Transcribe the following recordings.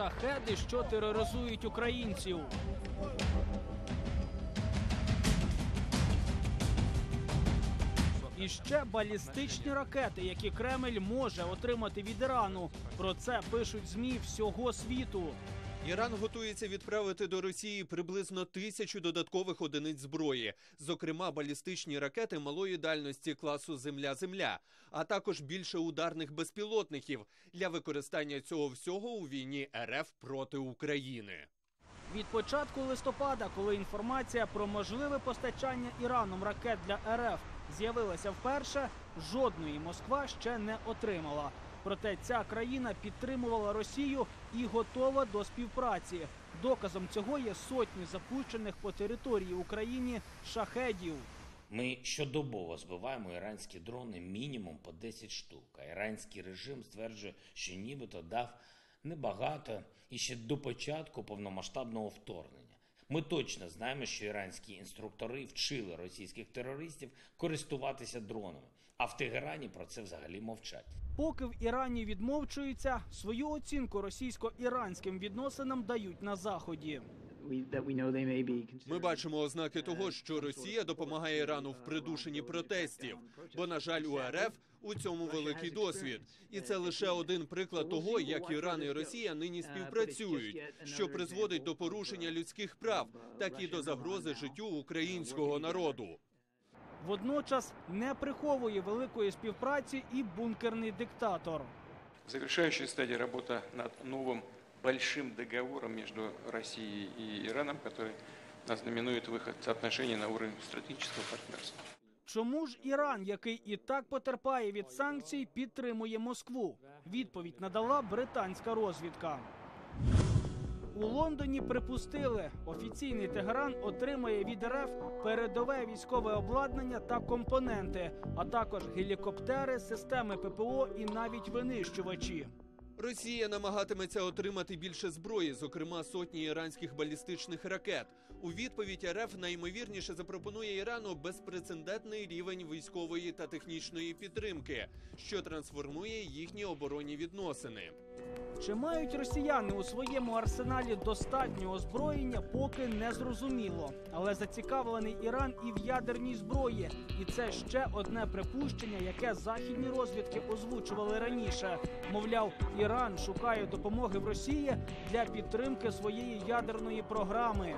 шахеди, що тероризують українців. І ще балістичні ракети, які Кремль може отримати від Ірану. Про це пишуть ЗМІ всього світу. Іран готується відправити до Росії приблизно 1000 додаткових одиниць зброї, зокрема балістичні ракети малої дальності класу «Земля-Земля», а також більше ударних безпілотників для використання цього всього у війні РФ проти України. Від початку листопада, коли інформація про можливе постачання Іраном ракет для РФ з'явилася вперше, жодної Москва ще не отримала. Проте ця країна підтримувала Росію і готова до співпраці. Доказом цього є сотні запущених по території України шахедів. Ми щодобово збиваємо іранські дрони мінімум по 10 штук. А іранський режим стверджує, що нібито дав небагато і ще до початку повномасштабного вторгнення. Ми точно знаємо, що іранські інструктори вчили російських терористів користуватися дронами, а в Тегерані про це взагалі мовчать. Поки в Ірані відмовчуються, свою оцінку російсько-іранським відносинам дають на Заході. Ми бачимо ознаки того, що Росія допомагає Ірану в придушенні протестів, бо, на жаль, у РФ у цьому великий досвід. І це лише один приклад того, як Іран і Росія нині співпрацюють, що призводить до порушення людських прав, так і до загрози життю українського народу. Водночас не приховує великої співпраці і бункерний диктатор. В завершаючій стадії робота над новим большим договором между Россией и Ираном, который ознаменует выход отношений на уровень стратегического партнерства. Чому ж Іран, який і так потерпає від санкцій, підтримує Москву? Відповідь надала британська розвідка. У Лондоні припустили, офіційний Тегеран отримає від РФ передове військове обладнання та компоненти, а також гелікоптери, системи ППО і навіть винищувачі. Росія намагатиметься отримати більше зброї, зокрема сотні іранських балістичних ракет. У відповідь РФ найімовірніше запропонує Ірану безпрецедентний рівень військової та технічної підтримки, що трансформує їхні оборонні відносини. Чи мають росіяни у своєму арсеналі достатньо озброєння, поки не зрозуміло. Але зацікавлений Іран і в ядерній зброї. І це ще одне припущення, яке західні розвідки озвучували раніше. Мовляв, Іран шукає допомоги в Росії для підтримки своєї ядерної програми.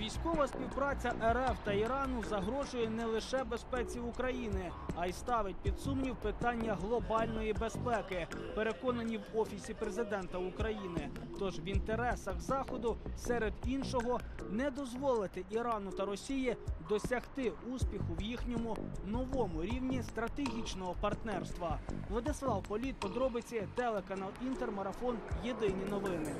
Військова співпраця РФ та Ірану загрожує не лише безпеці України, а й ставить під сумнів питання глобальної безпеки, переконані в Офісі Президента України. Тож в інтересах Заходу, серед іншого, не дозволити Ірану та Росії досягти успіху в їхньому новому рівні стратегічного партнерства. Владислав Політ, подробиці, телеканал «Інтермарафон», єдині новини.